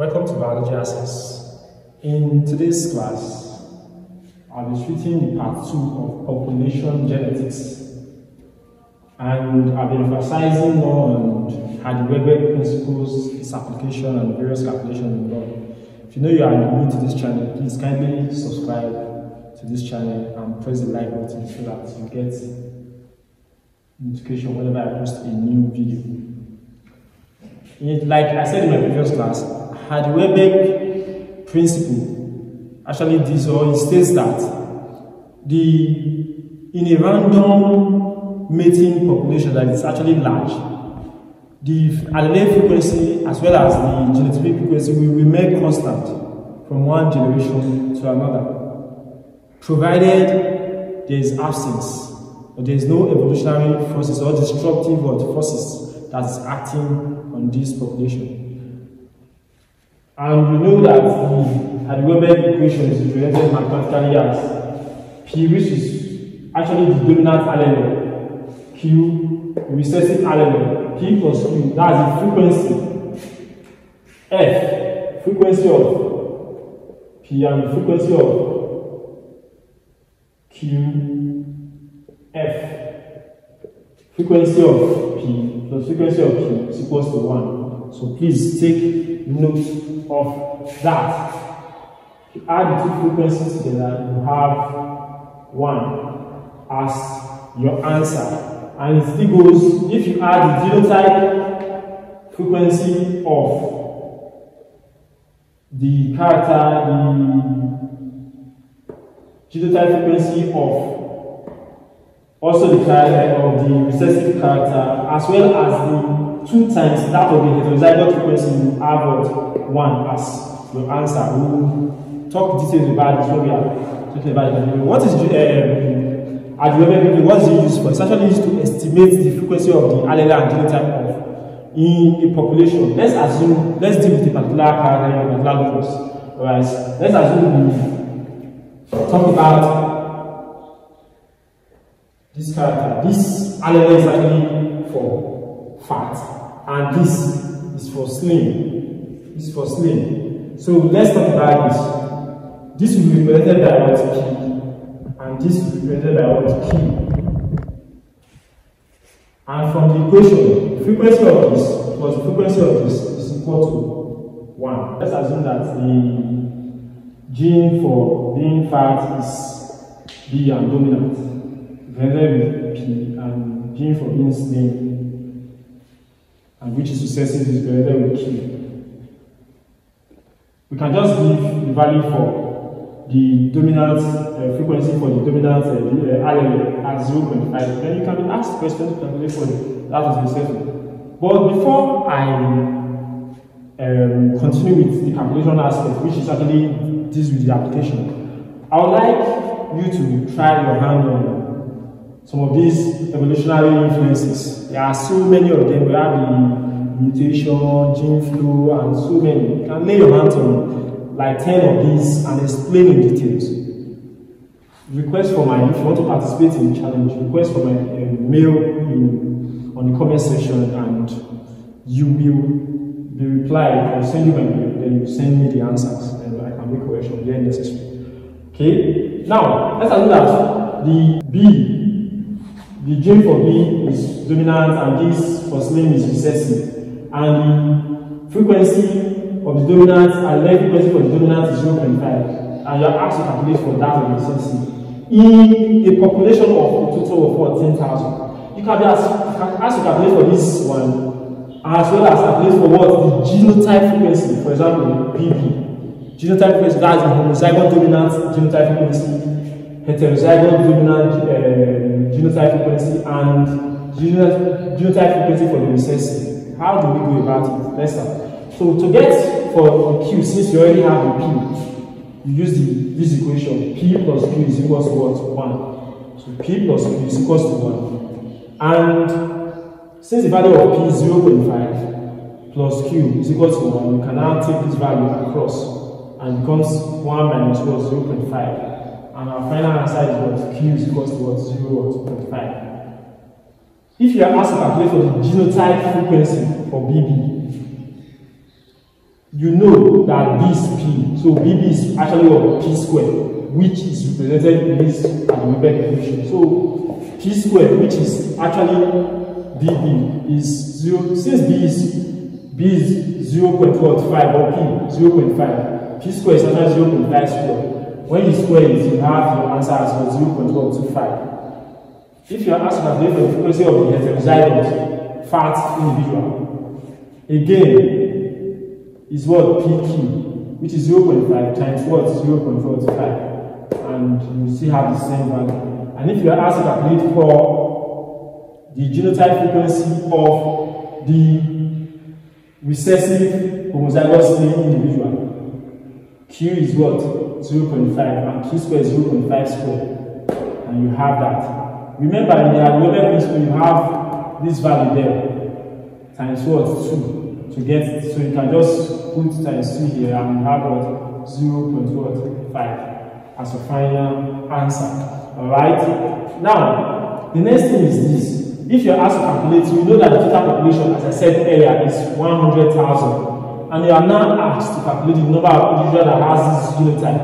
Welcome to Biology Access. In today's class, I'll be treating the part 2 of population genetics, and I'll be emphasizing more on Hardy-Weinberg principles, its application, and various calculations involved. If you know you are new to this channel, please kindly subscribe to this channel and press the like button so that you get notification whenever I post a new video. Like I said in my previous class, Hardy-Weinberg principle actually states that in a random mating population that is actually large, the allele frequency as well as the genotypic frequency will remain constant from one generation to another, provided there is absence or there is no evolutionary forces or destructive forces that is acting on this population. And we know that the Hardy-Weinberg equation is represented mathematically as P, which is actually the dominant allele, Q, the recessive allele, P plus Q, that's the frequency, F, frequency of P and the frequency of Q, F, frequency of P plus frequency of Q is equals to 1. So please take note of that. If you add the two frequencies together, you have 1 as your answer. And it still goes, if you add the genotype frequency of the character, the genotype frequency of also the character of the recessive character, as well as the 2 times that of the heterozygous frequency, you have what? 1 as your answer. We'll talk details about this when we are talking about it. What is Hardy-Weinberg? What is it used for? It's actually used to estimate the frequency of the allele and genotype of in a population. Let's assume, let's deal with the particular character and particular locus. Alright, let's assume we talk about this character. This allele is actually for fat, and this is for slim. This is for slim. So let's talk about this. This will be represented by what P, and this will be represented by what Q. And from the equation, the frequency of this plus the frequency of this is equal to 1. Let's assume that the gene for being fat is B and dominant. With P, and P for being slim, and which is recessive is related with Q. We can just leave the value for the dominant frequency for the dominant allele at 0.5. Then you can be asked questions to calculate for it. That is recessive. But before I continue with the calculation aspect, which is actually this with the application, I would like you to try your hand on some of these evolutionary influences. There are so many of them. We have the mutation, gene flow, and so many. You can lay your hands on like 10 of these and explain in details. Request for my, if you want to participate in the challenge, request for my mail on the comment section, and you will be replied. I'll send you my mail, then you send me the answers, and I can make corrections where necessary. Okay? Now, let's assume that the B, the gene for B is dominant, and this for slim is recessive. And the frequency of the dominant and the frequency for the dominant is 0.5. And you are asked to calculate for that of recessive in a population of a total of 10,000. You can be asked to calculate for this one, as well as calculate for what? The genotype frequency, for example, PB. Genotype frequency, that is the homozygous dominant genotype frequency, heterozygous dominant genotype frequency, and genotype frequency for the recessive. How do we go about it? Let's start. So to get for Q, since you already have the P, you use this equation. P plus Q is equals to what? 1. So P plus Q is equals to 1. And since the value of P is 0.5 plus Q is equals to 1, you can now take this value across and becomes 1 minus 0.5. And our final answer is what? Q is equals to what? 0.5. If you are asked to calculate for the genotype frequency for BB, you know that this P, so BB is actually of P squared, which is represented in this Hardy-Weinberg equation. So P squared, which is actually DB, is 0, since B is 0.45 or P, 0.5, P squared is actually 0.5 squared. When you square it, you have your answer as well, 0.125. If you are asked to calculate the frequency of the heterozygous fat individual, again, is what PQ, which is 0.5 times what 0.45, and you still have the same value. And if you are asked to calculate for the genotype frequency of the recessive homozygous individual, Q is what 0.5 and Q squared is 0.5 squared, and you have that. Remember, in the Hardy-Weinberg principle, you have this value there times what 2. To get, so you can just put times 2 here and you have what 0.5 as a final answer. Alright, now the next thing is this. If you're asked to calculate, you know that the total population, as I said earlier, is 100,000, and you are now asked to calculate the number of individuals that has this genotype,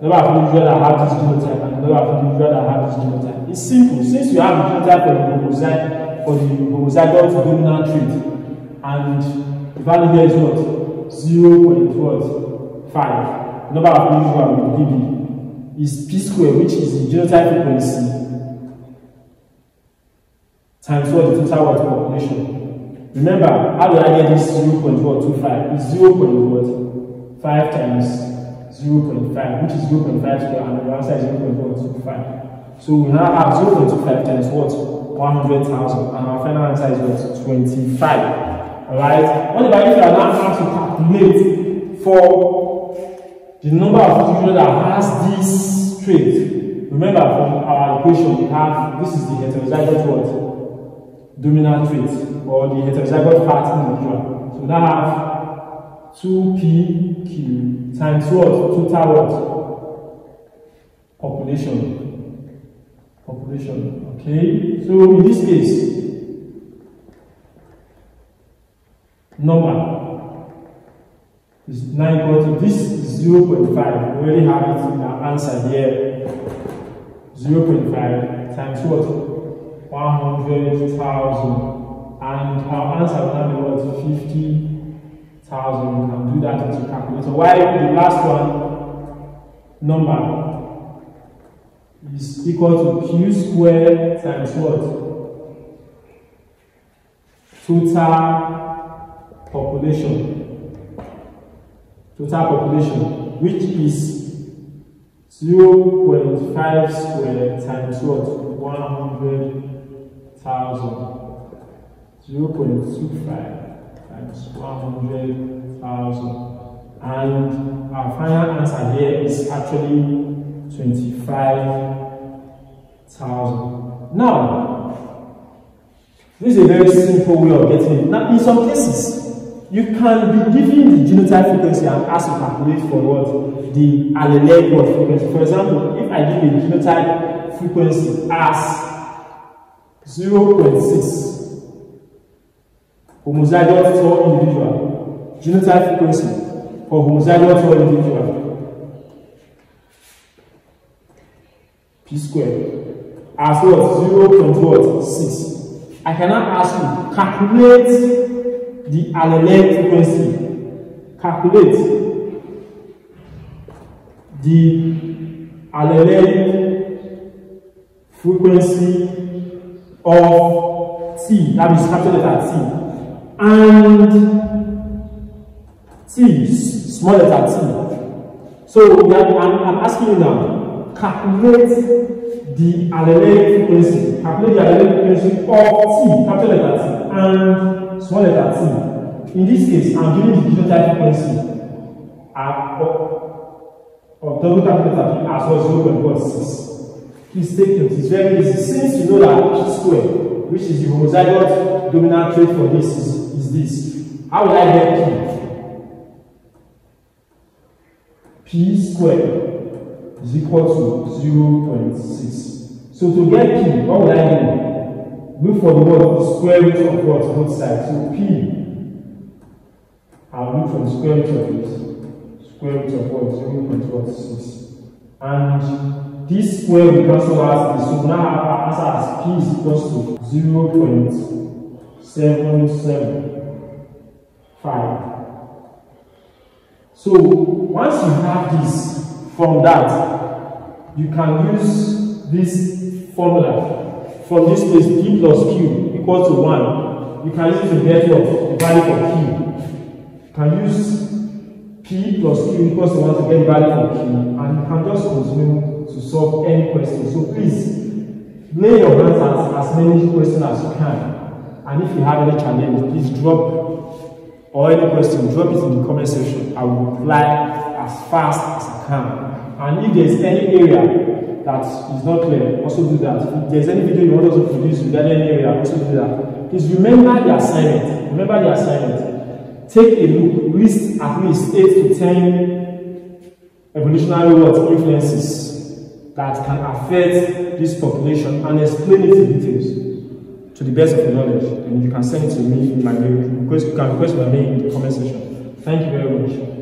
the number of individuals that have this genotype, and the number of individuals that have this genotype. It's simple. Since you have the genotype for the homozygous dominant trait, and the value here is what? 0.5. Number of individuals with DB is P squared, which is the genotype frequency, times what the total population. Remember, how do I get this 0.125? It's 0.5 times 0.5, which is 0.5 squared, and the answer is 0.125. So we now have 0.25 times what? 100,000, and our final answer is what? 25. Alright, what about if you are now asked to calculate for the number of individuals that has this trait? Remember, from our equation, we have this is the heterozygous what? Dominant trait, or the heterozygous fat individual. So now have 2PQ times what? Total what? Population. Population. Okay, so in this case, number is now equal to this is 0.5. We already have it in our answer here. 0.5 times what? 100,000. And our answer will now be what? 50,000. We can do that with the calculator. While the last one, number is equal to Q squared times what? Total population, total population, which is 0.5 squared times what? 100,000. 0.25 times 100,000. And our final answer here is actually 25,000. Now, this is a very simple way of getting it. Now, in some cases, you can be given the genotype frequency and asked to calculate for what? The allele frequency. For example, if I give a genotype frequency as 0.6 homozygous tall individual, genotype frequency for homozygous tall individual, P squared, as what? 0.6. I cannot ask you to calculate the allele frequency. Calculate the allele frequency of T, that is capital letter T, and T, small letter T. So I'm asking you now, calculate the allele frequency. Calculate the allele frequency of T, capital letter T, and small letter T. In this case, I'm giving the genotype frequency of double capital letter P as well as 0.46. Please take note, it's very easy. Since you know that P squared, which is the homozygous dominant trait for this, is this. How will I get P? P squared is equal to 0.6. So to get P, what will I do? Look for the square root of what? Both sides. So P I'll look from square root of it. Square root of what? 0.46. And this square will cancel out this. So now our answer as p is equals to 0.775. So once you have this, from that you can use this formula. From this place, p plus q equals to 1. You can use the value of q. You can use p plus q equals to 1 to get the value of q, and you can just continue to solve any question. So please lay your hands as many questions as you can, and if you have any challenge, please drop it in the comment section. I will reply as fast as I can. And if there is any area that is not clear, also do that. If there is any video you want us to produce regarding any area, also do that. Please remember the assignment. Take a look, list at least 8 to 10 evolutionary influences that can affect this population and explain it in details, to the best of your knowledge, and you can send it to me in my mail. You can request my mail in the comment section. Thank you very much.